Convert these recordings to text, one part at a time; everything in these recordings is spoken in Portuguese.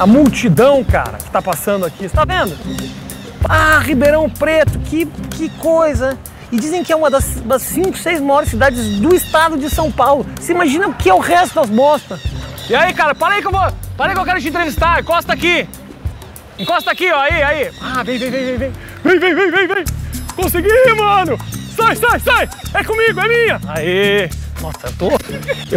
a multidão, cara, que tá passando aqui, você tá vendo? Ah, Ribeirão Preto, que coisa! E dizem que é uma das 5, 6 maiores cidades do estado de São Paulo. Você imagina o que é o resto das bostas? E aí, cara, para aí que eu quero te entrevistar, encosta aqui! Encosta aqui, ó, aí! Ah, vem! Consegui, mano! Sai! É comigo, é minha! Aê! Nossa,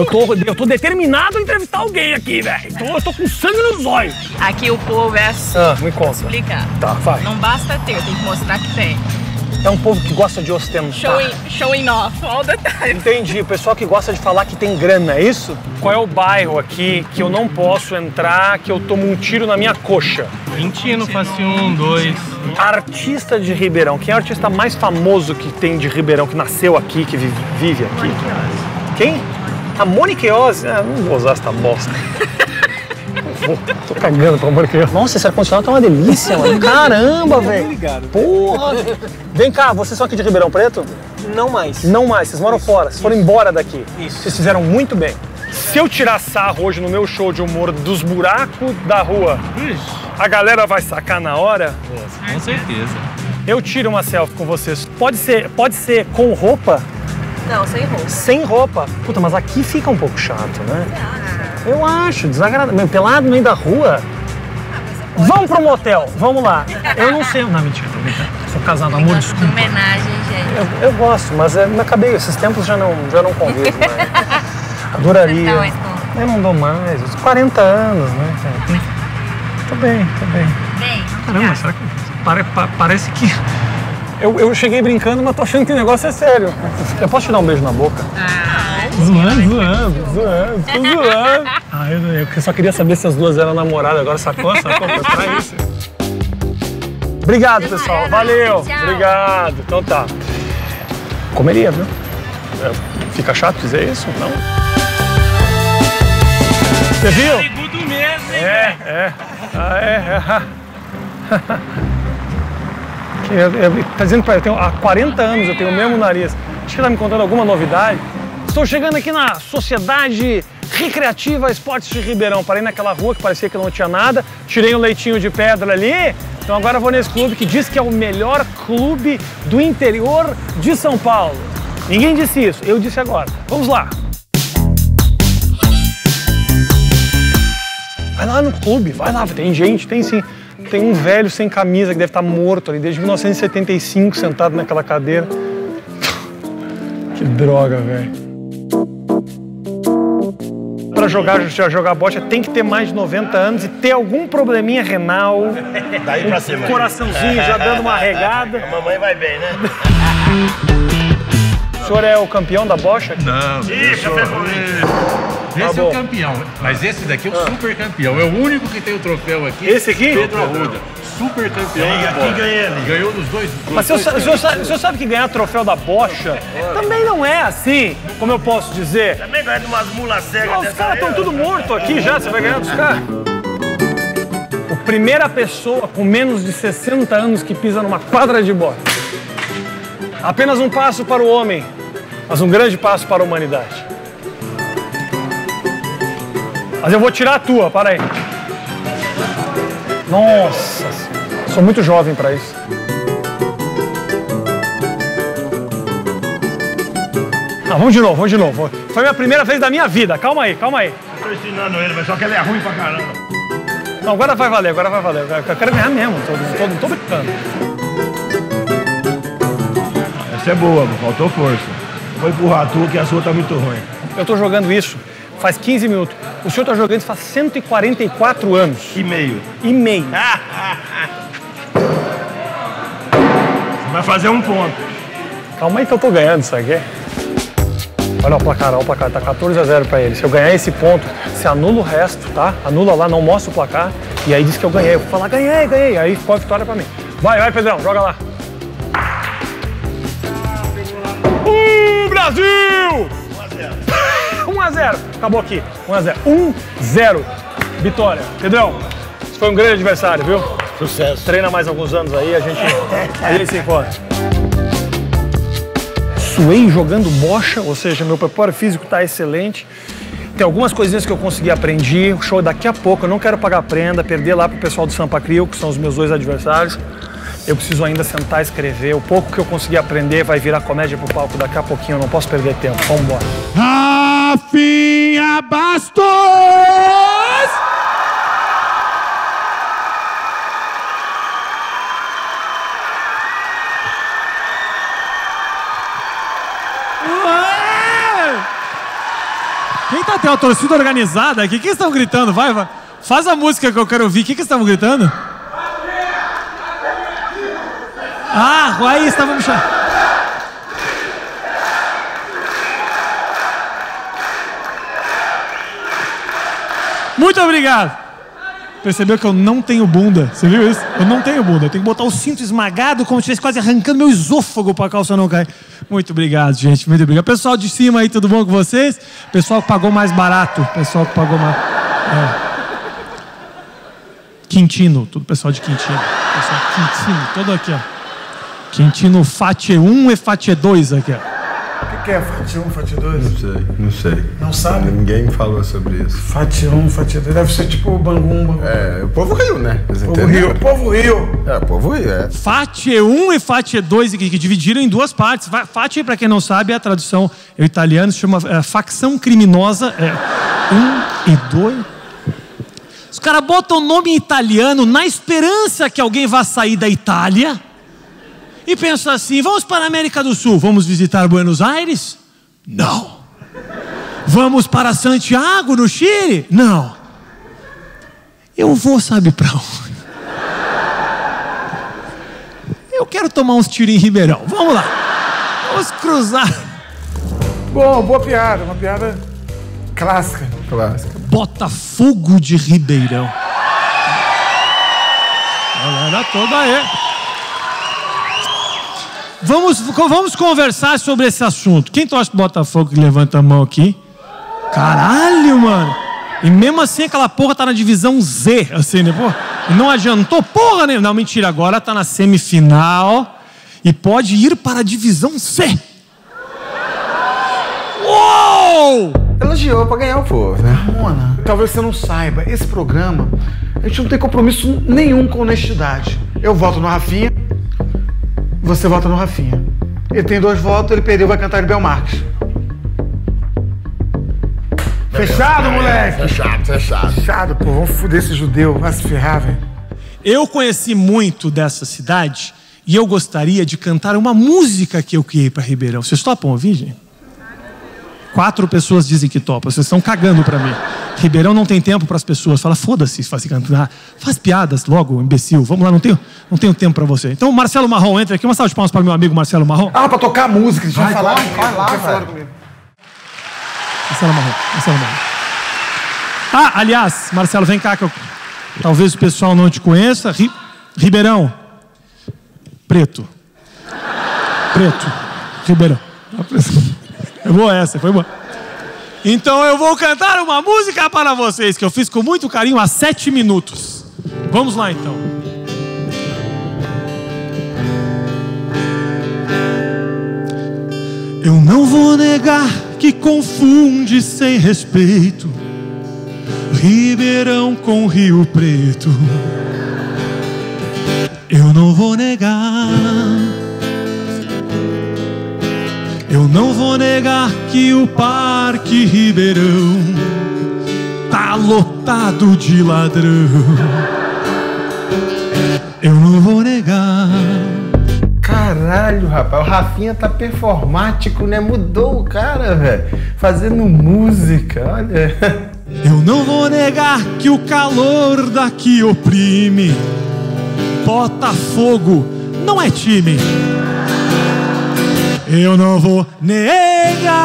eu tô determinado a entrevistar alguém aqui, velho. Eu tô com sangue nos olhos. Aqui o povo é assim. Ah, me conta. Explicar. Tá, vai. Não basta ter, tem que mostrar que tem. É um povo que gosta de ostentar. Showing off, all the time. Entendi, o pessoal que gosta de falar que tem grana, é isso? Qual é o bairro aqui que eu não posso entrar, que eu tomo um tiro na minha coxa? Quintino, passe 1, 2... Artista de Ribeirão. Quem é o artista mais famoso que tem de Ribeirão, que nasceu aqui, que vive aqui? Quem? A Mônica Iose? Ah, não vou usar essa bosta. Tô cagando, pelo amor de Deus. Nossa, esse ar-condicionado tá uma delícia, mano. Caramba, velho. Porra. Vem cá, vocês são aqui de Ribeirão Preto? Não mais. Não mais, vocês moram fora, vocês foram embora daqui. Isso. Vocês fizeram muito bem. Se eu tirar sarro hoje no meu show de humor dos buracos da rua, a galera vai sacar na hora? Com certeza. Eu tiro uma selfie com vocês. Pode ser com roupa? Não, sem roupa. Sem roupa? Puta, mas aqui fica um pouco chato, né? Ah. Eu acho, desagradável. Pelado no meio da rua. Ah, vamos pro motel, vamos lá. Eu não sei. Não, mentira, sou casado, amor, desculpa. Homenagem, gente. Eu gosto, mas eu acabei, esses tempos já não convivo, né? Adoraria. Eu não dou mais, os 40 anos, né? Tô bem. Bem. Caramba, será que... Parece que... Eu cheguei brincando, mas tô achando que o negócio é sério. Eu posso te dar um beijo na boca? Ah, zoando. Ah, eu só queria saber se as duas eram namoradas, agora sacou? Pra isso. Obrigado, pessoal. Valeu. Obrigado. Então tá. Comeria, viu? Fica chato dizer isso? Não. Você viu? É. Ah, é. Tá dizendo que eu tenho, há 40 anos eu tenho o mesmo nariz. Acho que tá me contando alguma novidade. Estou chegando aqui na Sociedade Recreativa Esportes de Ribeirão. Parei naquela rua que parecia que não tinha nada. Tirei um leitinho de pedra ali. Então agora vou nesse clube que diz que é o melhor clube do interior de São Paulo. Ninguém disse isso, eu disse agora. Vamos lá. Vai lá no clube, vai lá. Tem gente, tem sim. Tem um velho sem camisa que deve estar morto ali desde 1975, sentado naquela cadeira. Que droga, velho. Pra jogar bocha tem que ter mais de 90 anos e ter algum probleminha renal. Daí pra cima. Coraçãozinho já dando uma regada. A mamãe vai bem, né? O senhor é o campeão da bocha? Não. Esse é o campeão, mas esse daqui é o super campeão. É o único que tem o troféu aqui. Esse aqui? Pedro Arruda. Super campeão. E aqui ganha ele. Ganhou dos dois. Mas o senhor sabe que ganhar troféu da bocha também não é assim, como eu posso dizer. Também ganha de umas mulas cegas. Os caras estão tudo morto aqui já, você vai ganhar dos caras. A primeira pessoa com menos de 60 anos que pisa numa quadra de bocha. Apenas um passo para o homem, mas um grande passo para a humanidade. Mas eu vou tirar a tua, para aí. Nossa, sou muito jovem para isso. Ah, vamos de novo. Foi a minha primeira vez da minha vida, calma aí. Eu tô ensinando ele, mas só que ele é ruim pra caramba. Não, agora vai valer. Eu quero ganhar mesmo, não tô brincando. Essa é boa, faltou força. Vou empurrar a tua, que a sua tá muito ruim. Eu tô jogando isso faz 15 minutos. O senhor tá jogando isso faz 144 anos. E meio. Vai fazer um ponto. Calma aí que eu tô ganhando, sabe? Olha o placar, tá 14-0 pra ele. Se eu ganhar esse ponto, você anula o resto, tá? Anula lá, não mostra o placar. E aí diz que eu ganhei. Eu vou falar, ganhei. Aí ficou a vitória pra mim. Vai, Pedrão, joga lá. Brasil! 1-0, acabou aqui. 1-0. 1-0. Vitória. Pedrão, você foi um grande adversário, viu? Sucesso. Treina mais alguns anos aí, a gente se encontra. Suei jogando bocha, ou seja, meu preparo físico tá excelente. Tem algumas coisinhas que eu consegui aprender. O show daqui a pouco, eu não quero pagar prenda, perder lá pro pessoal do Sampa Crio, que são os meus dois adversários. Eu preciso ainda sentar e escrever. O pouco que eu consegui aprender vai virar comédia pro palco daqui a pouquinho. Eu não posso perder tempo. Vamos embora. Rafinha Bastos! Eita, tem uma torcida organizada aqui. O que eles estão gritando? Vai, vai. Faz a música que eu quero ouvir. O que eles estavam gritando? Ah, aí estavam me chamando. Muito obrigado. Percebeu que eu não tenho bunda? Você viu isso? Eu não tenho bunda. Eu tenho que botar o cinto esmagado como se estivesse quase arrancando meu esôfago para a calça não cair. Muito obrigado, gente. Muito obrigado. Pessoal de cima aí, tudo bom com vocês? Pessoal que pagou mais barato. Pessoal que pagou mais... É. Quintino. Tudo pessoal de Quintino. Pessoal de Quintino. Todo aqui, ó. Quintino Fatie 1 e Fatie 2 aqui, ó. O que é Fatie 1, Fatie 2? Não sei, não sei. Não sabe? Ninguém me falou sobre isso. Fatie 1, Fatie 2. Deve ser tipo o Bangu. É, o povo riu, né? O povo riu. É, o povo riu, é. Fatie 1 e Fatie 2, que dividiram em duas partes. Fatie, pra quem não sabe, é a tradução em italiano, se chama facção criminosa. É, 1 e 2. Os caras botam o nome em italiano na esperança que alguém vá sair da Itália. E pensa assim, vamos para a América do Sul, vamos visitar Buenos Aires? Não. Vamos para Santiago, no Chile? Não. Eu vou, sabe para onde? Eu quero tomar uns tiros em Ribeirão. Vamos lá. Vamos cruzar. Bom, boa piada, uma piada clássica. Clássica. Botafogo de Ribeirão. Galera toda aí. Vamos conversar sobre esse assunto. Quem torce pro Botafogo que levanta a mão aqui? Caralho, mano. E mesmo assim, aquela porra tá na divisão Z, assim, né, porra? E não adiantou porra nenhuma. Não, mentira, agora tá na semifinal e pode ir para a divisão C. Uou! Elogiou pra ganhar o povo, né? Mona, talvez você não saiba, esse programa, a gente não tem compromisso nenhum com honestidade. Eu voto no Rafinha. Você vota no Rafinha. Ele tem 2 votos, ele perdeu, vai cantar de Belmarques. Fechado, moleque? Fechado, fechado. Fechado, pô. Vamos foder esse judeu. Vai se ferrar, velho. Eu conheci muito dessa cidade e eu gostaria de cantar uma música que eu criei pra Ribeirão. Vocês topam ouvir, gente? 4 pessoas dizem que topam. Vocês estão cagando pra mim. Ribeirão não tem tempo pras pessoas. Fala, foda-se, faz cantar. Faz piadas logo, imbecil. Vamos lá, não tenho tempo pra você. Então, Marcelo Marrom, entra aqui. Uma salva de palmas para meu amigo Marcelo Marrom. Ah, pra tocar música. Deixa eu falar. Vai lá, vai. Marcelo Marrom, Marcelo Marrom. Ah, aliás, Marcelo, vem cá que eu... Talvez o pessoal não te conheça. Ribeirão. Preto. Preto. Ribeirão. É boa essa, foi boa. Então eu vou cantar uma música para vocês que eu fiz com muito carinho há 7 minutos. Vamos lá então. Eu não vou negar que confunde sem respeito Ribeirão com Rio Preto. Eu não vou negar. Eu não vou negar que o Parque Ribeirão tá lotado de ladrão. Eu não vou negar. Caralho, rapaz, o Rafinha tá performático, né? Mudou o cara, velho. Fazendo música, olha. Eu não vou negar que o calor daqui oprime. Botafogo não é time. Eu não vou negar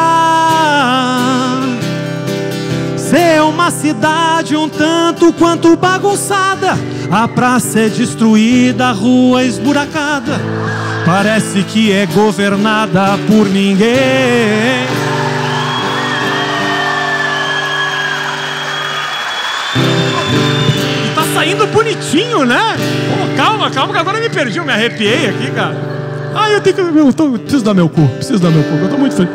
ser uma cidade um tanto quanto bagunçada. A praça é destruída, a rua esburacada. Parece que é governada por ninguém. E tá saindo bonitinho, né? Pô, calma, calma que agora me perdi, eu me arrepiei aqui, cara. Ah, eu preciso dar meu cu, eu tô muito feliz.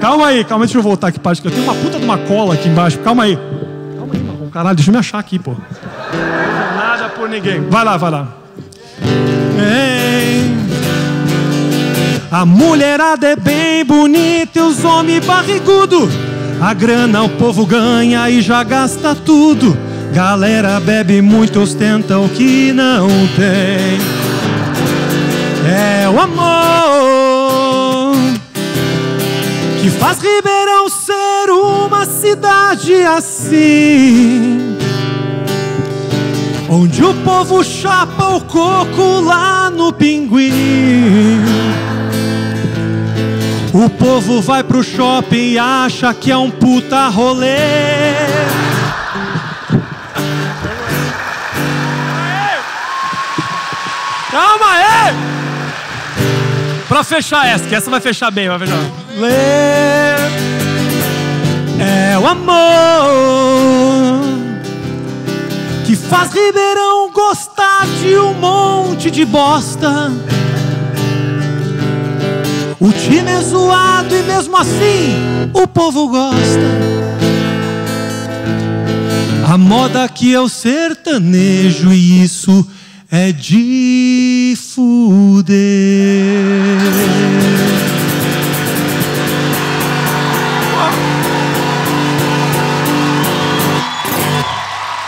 Calma aí, deixa eu voltar aqui, que eu tenho uma puta de uma cola aqui embaixo. Calma aí, Marrom. Caralho, deixa eu me achar aqui, pô. Nada por ninguém. Vai lá, vai lá. Ei, a mulherada é bem bonita e os homens barrigudo. A grana o povo ganha e já gasta tudo. Galera bebe muito, ostenta o que não tem. É o amor que faz Ribeirão ser uma cidade assim, onde o povo chapa o coco lá no Pinguim. O povo vai pro shopping e acha que é um puta rolê. Calma aí! Pra fechar essa, que essa vai fechar bem, vai fechar. É o amor que faz Ribeirão gostar de um monte de bosta. O time é zoado e mesmo assim o povo gosta. A moda aqui é o sertanejo e isso é de fuder.